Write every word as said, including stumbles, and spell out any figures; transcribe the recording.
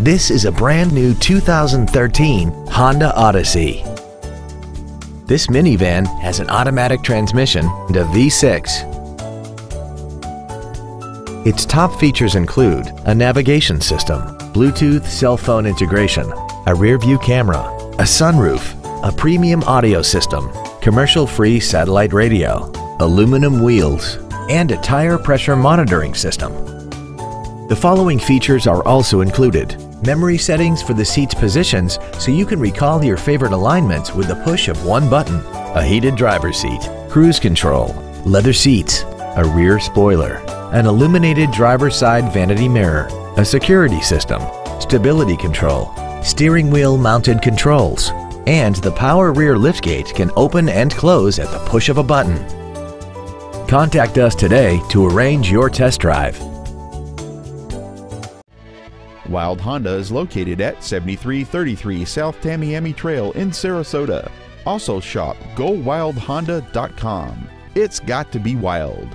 This is a brand new two thousand thirteen Honda Odyssey. This minivan has an automatic transmission and a V six. Its top features include a navigation system, Bluetooth cell phone integration, a rear view camera, a sunroof, a premium audio system, commercial-free satellite radio, aluminum wheels, and a tire pressure monitoring system. The following features are also included: memory settings for the seat's positions so you can recall your favorite alignments with the push of one button, a heated driver's seat, cruise control, leather seats, a rear spoiler, an illuminated driver's side vanity mirror, a security system, stability control, steering wheel mounted controls, and the power rear liftgate can open and close at the push of a button. Contact us today to arrange your test drive. Wilde Honda is located at seventy-three thirty-three South Tamiami Trail in Sarasota. Also shop Go Wilde Honda dot com. It's got to be wild.